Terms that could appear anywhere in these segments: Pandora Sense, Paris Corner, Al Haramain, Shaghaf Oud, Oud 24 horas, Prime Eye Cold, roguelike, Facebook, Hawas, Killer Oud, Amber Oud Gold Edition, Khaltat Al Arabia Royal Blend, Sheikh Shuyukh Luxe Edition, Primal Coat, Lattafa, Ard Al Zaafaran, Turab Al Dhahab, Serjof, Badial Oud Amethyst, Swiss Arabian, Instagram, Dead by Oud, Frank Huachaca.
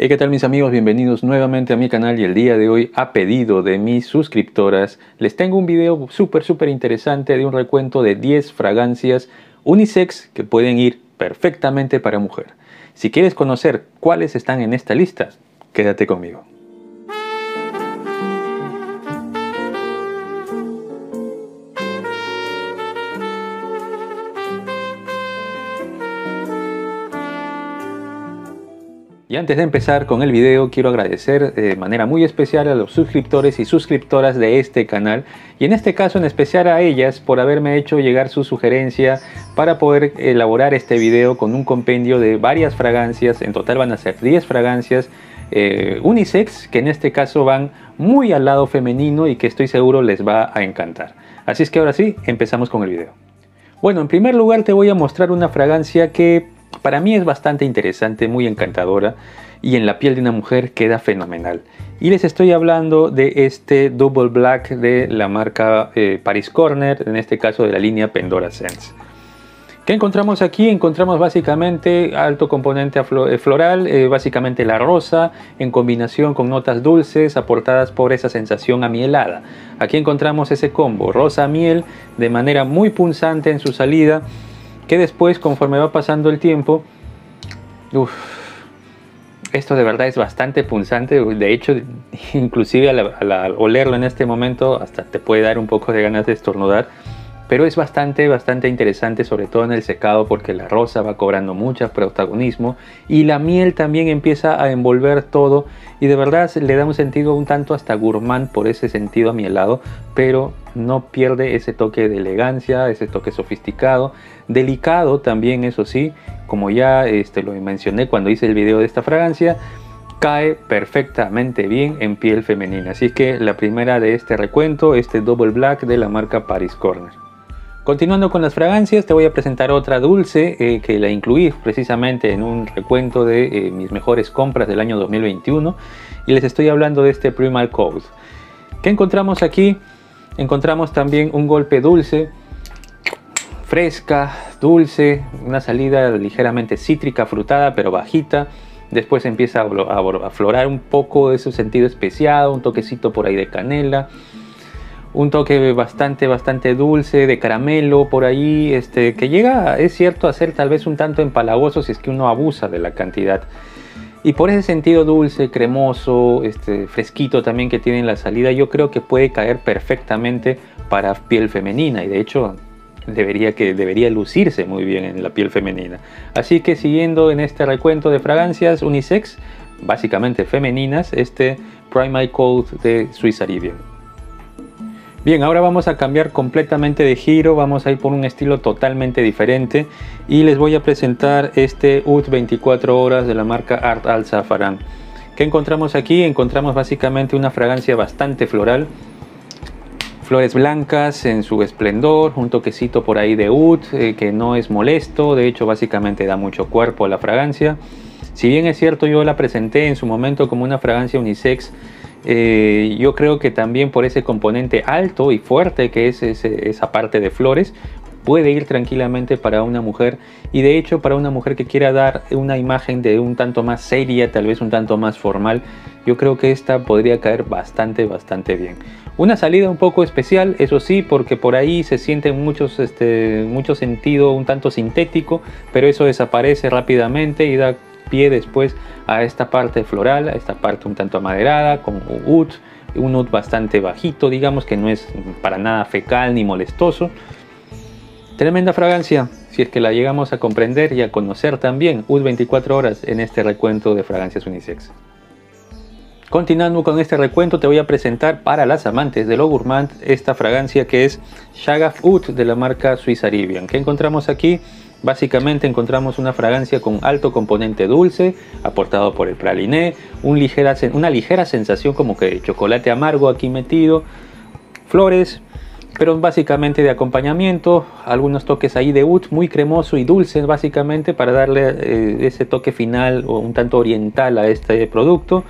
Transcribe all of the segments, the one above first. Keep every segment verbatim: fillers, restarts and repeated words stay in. Hey, ¿qué tal mis amigos? Bienvenidos nuevamente a mi canal y el día de hoy, a pedido de mis suscriptoras, les tengo un video súper súper interesante de un recuento de diez fragancias unisex que pueden ir perfectamente para mujer. Si quieres conocer cuáles están en esta lista, quédate conmigo. Y antes de empezar con el video, quiero agradecer de manera muy especial a los suscriptores y suscriptoras de este canal, y en este caso en especial a ellas por haberme hecho llegar su sugerencia para poder elaborar este video con un compendio de varias fragancias. En total van a ser diez fragancias eh, unisex, que en este caso van muy al lado femenino y que estoy seguro les va a encantar. Así es que ahora sí, empezamos con el video. Bueno, en primer lugar te voy a mostrar una fragancia que para mí es bastante interesante, muy encantadora, y en la piel de una mujer queda fenomenal. Y les estoy hablando de este Double Black de la marca eh, Paris Corner, en este caso de la línea Pandora Sense. ¿Qué encontramos aquí? Encontramos básicamente alto componente floral, eh, básicamente la rosa, en combinación con notas dulces aportadas por esa sensación amielada. Aquí encontramos ese combo, rosa-miel, de manera muy punzante en su salida, que después, conforme va pasando el tiempo, uf, esto de verdad es bastante punzante. De hecho, inclusive al, al, al olerlo en este momento, hasta te puede dar un poco de ganas de estornudar, pero es bastante, bastante interesante, sobre todo en el secado, porque la rosa va cobrando mucho protagonismo y la miel también empieza a envolver todo, y de verdad le da un sentido un tanto hasta gourmand por ese sentido amielado, pero no pierde ese toque de elegancia, ese toque sofisticado, delicado también, eso sí, como ya este, lo mencioné cuando hice el video de esta fragancia, cae perfectamente bien en piel femenina. Así que la primera de este recuento, este Double Black de la marca Paris Corner. Continuando con las fragancias, te voy a presentar otra dulce eh, que la incluí precisamente en un recuento de eh, mis mejores compras del año dos mil veintiuno, y les estoy hablando de este Primal Coat. ¿Qué encontramos aquí? Encontramos también un golpe dulce, fresca, dulce, una salida ligeramente cítrica, frutada, pero bajita. Después empieza a aflorar un poco ese sentido especiado, un toquecito por ahí de canela, un toque bastante, bastante dulce, de caramelo por ahí, este, que llega, es cierto, a ser tal vez un tanto empalagoso si es que uno abusa de la cantidad. Y por ese sentido dulce, cremoso, este, fresquito también que tiene en la salida, yo creo que puede caer perfectamente para piel femenina, y de hecho debería, que, debería lucirse muy bien en la piel femenina. Así que siguiendo en este recuento de fragancias unisex, básicamente femeninas, este Prime Eye Cold de Swiss Arabian. Bien, ahora vamos a cambiar completamente de giro, vamos a ir por un estilo totalmente diferente y les voy a presentar este Oud veinticuatro horas de la marca Ard Al Zaafaran. ¿Qué encontramos aquí? Encontramos básicamente una fragancia bastante floral, flores blancas en su esplendor, un toquecito por ahí de oud eh, que no es molesto, de hecho básicamente da mucho cuerpo a la fragancia. Si bien es cierto, yo la presenté en su momento como una fragancia unisex, Eh, yo creo que también por ese componente alto y fuerte que es ese, esa parte de flores, puede ir tranquilamente para una mujer, y de hecho para una mujer que quiera dar una imagen de un tanto más seria, tal vez un tanto más formal, yo creo que esta podría caer bastante, bastante bien. Una salida un poco especial, eso sí, porque por ahí se siente muchos, este, mucho sentido un tanto sintético, pero eso desaparece rápidamente y da pie después a esta parte floral, a esta parte un tanto amaderada con oud, un oud bastante bajito, digamos que no es para nada fecal ni molestoso. Tremenda fragancia, si es que la llegamos a comprender y a conocer también, Oud veinticuatro horas en este recuento de fragancias unisex. Continuando con este recuento, te voy a presentar para las amantes de lo gourmand esta fragancia que es Shaghaf Oud de la marca Swiss Arabian. ¿Qué encontramos aquí? Básicamente encontramos una fragancia con alto componente dulce aportado por el praliné, un ligera, una ligera sensación como que de chocolate amargo aquí metido, flores, pero básicamente de acompañamiento, algunos toques ahí de oud muy cremoso y dulce básicamente para darle eh, ese toque final o un tanto oriental a este producto.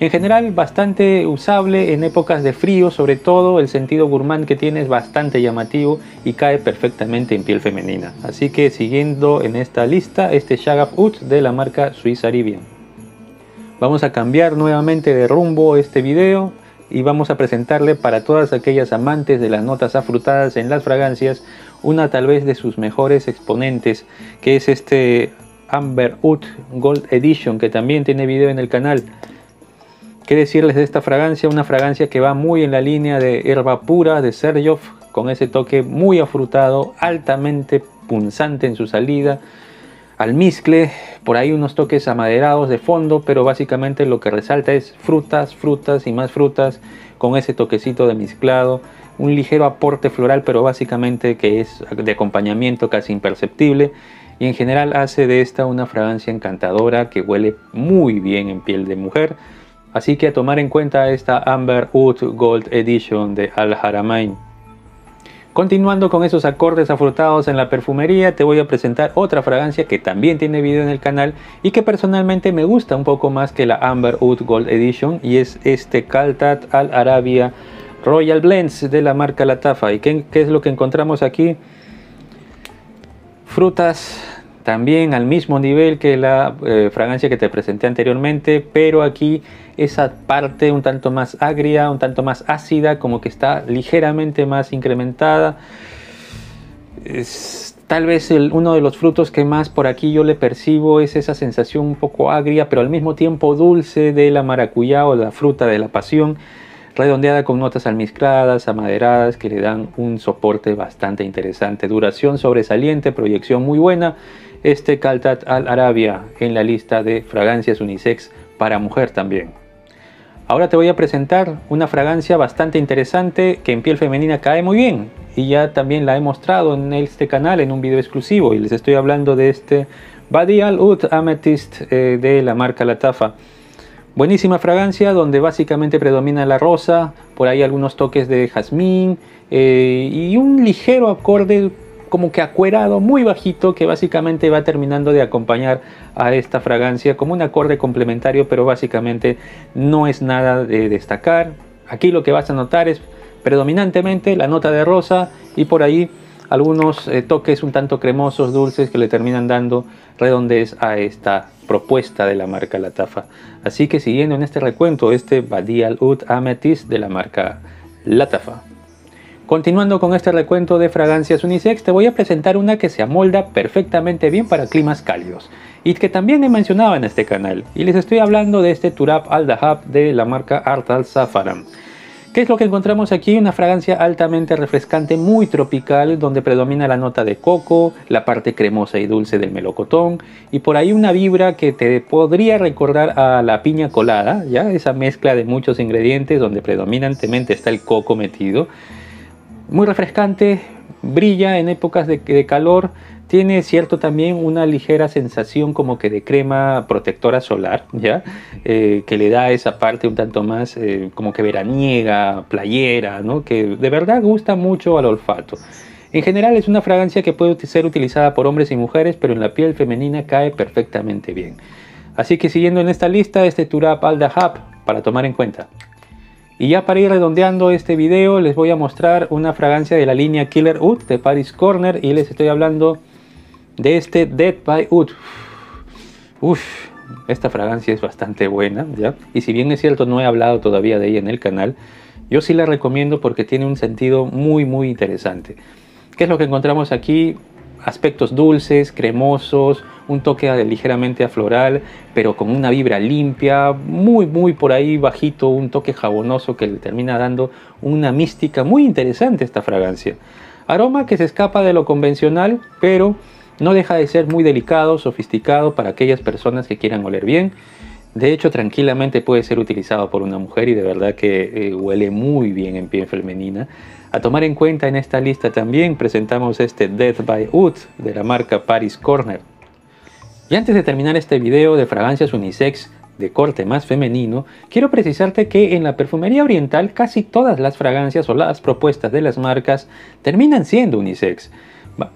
En general bastante usable en épocas de frío, sobre todo el sentido gourmand que tiene es bastante llamativo y cae perfectamente en piel femenina. Así que siguiendo en esta lista, este Shaghaf Oud de la marca Swiss Arabian. Vamos a cambiar nuevamente de rumbo este video y vamos a presentarle para todas aquellas amantes de las notas afrutadas en las fragancias una tal vez de sus mejores exponentes, que es este Amber Oud Gold Edition, que también tiene video en el canal. ¿Qué decirles de esta fragancia? Una fragancia que va muy en la línea de Herba Pura de Serjof, con ese toque muy afrutado, altamente punzante en su salida, almizcle, por ahí unos toques amaderados de fondo, pero básicamente lo que resalta es frutas, frutas y más frutas, con ese toquecito de mezclado, un ligero aporte floral, pero básicamente que es de acompañamiento casi imperceptible, y en general hace de esta una fragancia encantadora que huele muy bien en piel de mujer. Así que a tomar en cuenta esta Amber Oud Gold Edition de Al Haramain. Continuando con esos acordes afrutados en la perfumería, te voy a presentar otra fragancia que también tiene video en el canal y que personalmente me gusta un poco más que la Amber Oud Gold Edition, y es este Khaltat Al Arabia Royal Blend de la marca Lattafa. ¿Y qué, qué es lo que encontramos aquí? Frutas también al mismo nivel que la eh, fragancia que te presenté anteriormente, pero aquí esa parte un tanto más agria, un tanto más ácida, como que está ligeramente más incrementada. Es tal vez el, uno de los frutos que más por aquí yo le percibo es esa sensación un poco agria, pero al mismo tiempo dulce, de la maracuyá o la fruta de la pasión, redondeada con notas almizcladas, amaderadas, que le dan un soporte bastante interesante. Duración sobresaliente, proyección muy buena. Este Khaltat Al Arabia en la lista de fragancias unisex para mujer también. Ahora te voy a presentar una fragancia bastante interesante que en piel femenina cae muy bien, y ya también la he mostrado en este canal en un video exclusivo, y les estoy hablando de este Badial Oud Amethyst eh, de la marca Lattafa. Buenísima fragancia donde básicamente predomina la rosa, por ahí algunos toques de jazmín eh, y un ligero acorde como que acuerado, muy bajito, que básicamente va terminando de acompañar a esta fragancia como un acorde complementario, pero básicamente no es nada de destacar. Aquí lo que vas a notar es predominantemente la nota de rosa y por ahí algunos eh, toques un tanto cremosos, dulces, que le terminan dando redondez a esta propuesta de la marca Lattafa. Así que siguiendo en este recuento, este Badial Oud Amethyst de la marca Lattafa. Continuando con este recuento de fragancias unisex, te voy a presentar una que se amolda perfectamente bien para climas cálidos y que también he mencionado en este canal, y les estoy hablando de este Turab Al Dhahab de la marca Ard Al Zaafaran. ¿Qué es lo que encontramos aquí? Una fragancia altamente refrescante, muy tropical, donde predomina la nota de coco, la parte cremosa y dulce del melocotón, y por ahí una vibra que te podría recordar a la piña colada, ya esa mezcla de muchos ingredientes donde predominantemente está el coco metido. Muy refrescante, brilla en épocas de, de calor, tiene cierto también una ligera sensación como que de crema protectora solar, ya eh, que le da esa parte un tanto más eh, como que veraniega, playera, ¿no? Que de verdad gusta mucho al olfato. En general es una fragancia que puede ser utilizada por hombres y mujeres, pero en la piel femenina cae perfectamente bien. Así que siguiendo en esta lista, este Turab Al Dhahab para tomar en cuenta. Y ya para ir redondeando este video, les voy a mostrar una fragancia de la línea Killer Oud de Paris Corner, y les estoy hablando de este Dead by Oud. Uf, esta fragancia es bastante buena, ¿ya? Y si bien es cierto no he hablado todavía de ella en el canal, yo sí la recomiendo porque tiene un sentido muy muy interesante. ¿Qué es lo que encontramos aquí? Aspectos dulces, cremosos, un toque ligeramente a floral, pero con una vibra limpia, muy muy por ahí bajito, un toque jabonoso que le termina dando una mística muy interesante esta fragancia. Aroma que se escapa de lo convencional, pero no deja de ser muy delicado, sofisticado para aquellas personas que quieran oler bien. De hecho, tranquilamente puede ser utilizado por una mujer y de verdad que eh, huele muy bien en piel femenina. A tomar en cuenta en esta lista también presentamos este Dead by Oud de la marca Paris Corner. Y antes de terminar este video de fragancias unisex de corte más femenino, quiero precisarte que en la perfumería oriental casi todas las fragancias o las propuestas de las marcas terminan siendo unisex.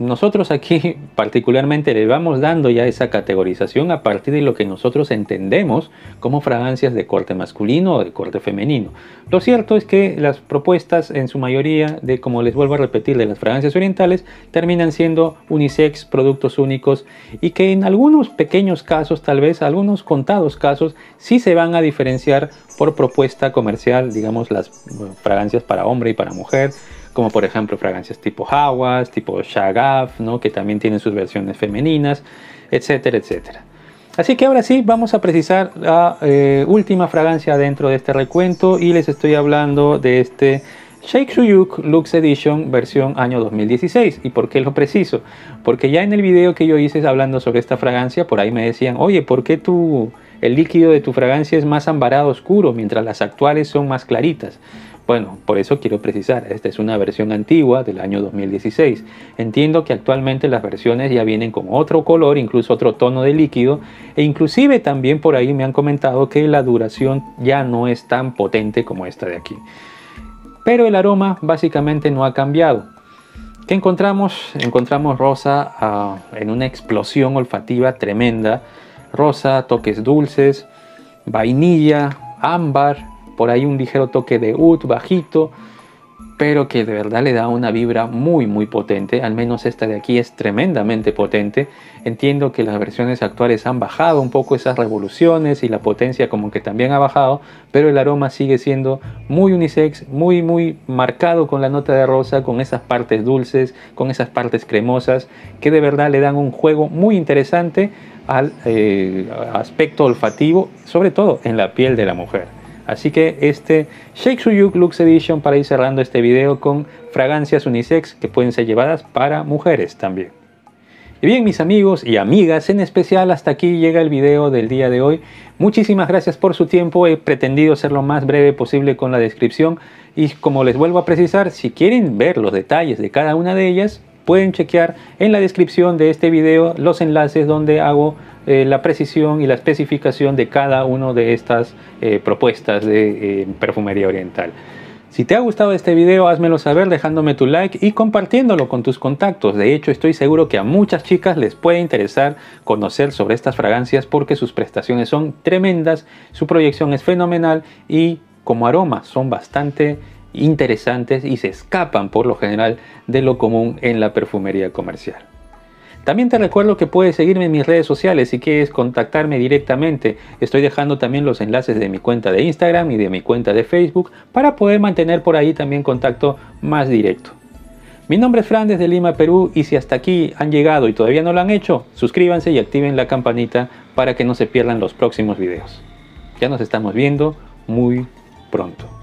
Nosotros aquí particularmente le vamos dando ya esa categorización a partir de lo que nosotros entendemos como fragancias de corte masculino o de corte femenino. Lo cierto es que las propuestas en su mayoría, de como les vuelvo a repetir, de las fragancias orientales terminan siendo unisex, productos únicos, y que en algunos pequeños casos, tal vez algunos contados casos, sí se van a diferenciar por propuesta comercial, digamos las fragancias para hombre y para mujer, como por ejemplo fragancias tipo Hawas, tipo Shaghaf, ¿no?, que también tienen sus versiones femeninas, etcétera, etcétera. Así que ahora sí vamos a precisar la eh, última fragancia dentro de este recuento, y les estoy hablando de este Sheikh Shuyukh Luxe Edition versión año dos mil dieciséis. ¿Y por qué lo preciso? Porque ya en el video que yo hice hablando sobre esta fragancia, por ahí me decían, oye, ¿por qué tú... el líquido de tu fragancia es más ambarado oscuro, mientras las actuales son más claritas? Bueno, por eso quiero precisar, esta es una versión antigua del año dos mil dieciséis. Entiendo que actualmente las versiones ya vienen con otro color, incluso otro tono de líquido, e inclusive también por ahí me han comentado que la duración ya no es tan potente como esta de aquí. Pero el aroma básicamente no ha cambiado. ¿Qué encontramos? Encontramos rosa uh, en una explosión olfativa tremenda. Rosa, toques dulces, vainilla, ámbar, por ahí un ligero toque de oud bajito, pero que de verdad le da una vibra muy muy potente. Al menos esta de aquí es tremendamente potente. Entiendo que las versiones actuales han bajado un poco esas revoluciones y la potencia como que también ha bajado, pero el aroma sigue siendo muy unisex, muy muy marcado, con la nota de rosa, con esas partes dulces, con esas partes cremosas, que de verdad le dan un juego muy interesante al eh, aspecto olfativo, sobre todo en la piel de la mujer. Así que este Sheikh Shuyukh Luxe Edition, para ir cerrando este video con fragancias unisex que pueden ser llevadas para mujeres también. Y bien, mis amigos y amigas, en especial hasta aquí llega el video del día de hoy. Muchísimas gracias por su tiempo, he pretendido ser lo más breve posible con la descripción, y como les vuelvo a precisar, si quieren ver los detalles de cada una de ellas, pueden chequear en la descripción de este video los enlaces donde hago eh, la precisión y la especificación de cada una de estas eh, propuestas de eh, perfumería oriental. Si te ha gustado este video, házmelo saber dejándome tu like y compartiéndolo con tus contactos. De hecho, estoy seguro que a muchas chicas les puede interesar conocer sobre estas fragancias, porque sus prestaciones son tremendas, su proyección es fenomenal y como aroma son bastante interesantes y se escapan por lo general de lo común en la perfumería comercial. También te recuerdo que puedes seguirme en mis redes sociales si quieres contactarme directamente. Estoy dejando también los enlaces de mi cuenta de Instagram y de mi cuenta de Facebook para poder mantener por ahí también contacto más directo. Mi nombre es Fran desde Lima, Perú, y si hasta aquí han llegado y todavía no lo han hecho, suscríbanse y activen la campanita para que no se pierdan los próximos videos. Ya nos estamos viendo muy pronto.